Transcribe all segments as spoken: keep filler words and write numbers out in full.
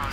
down.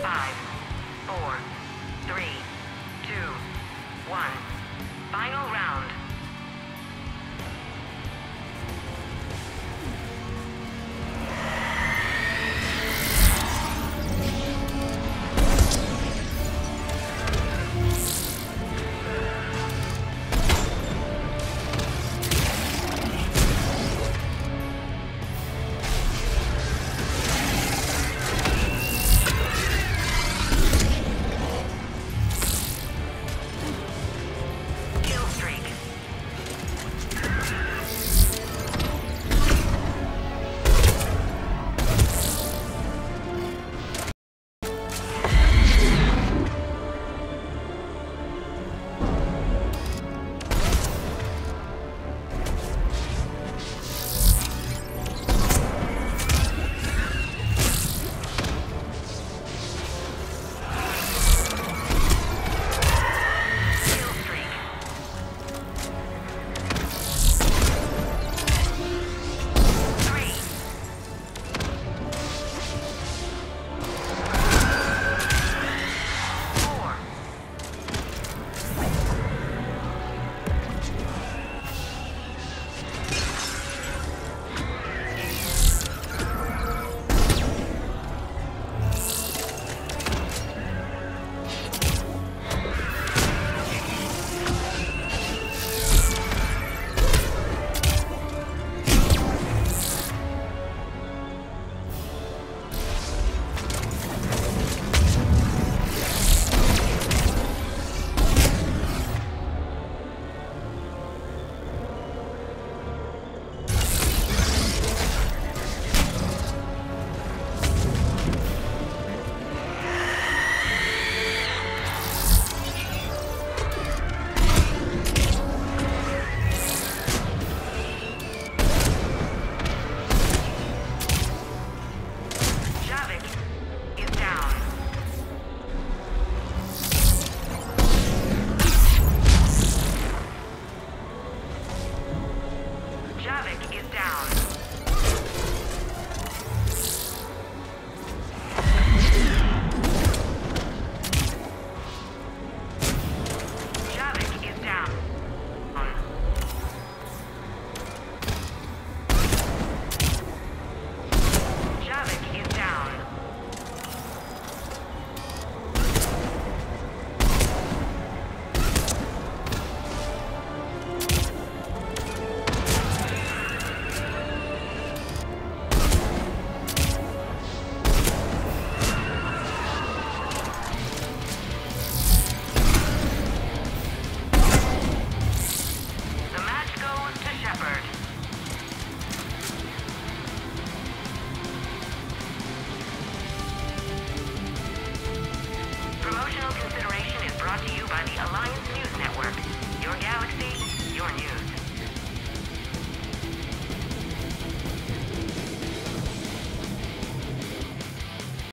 Five, four, three, two, one. Final round. Brought to you by the Alliance.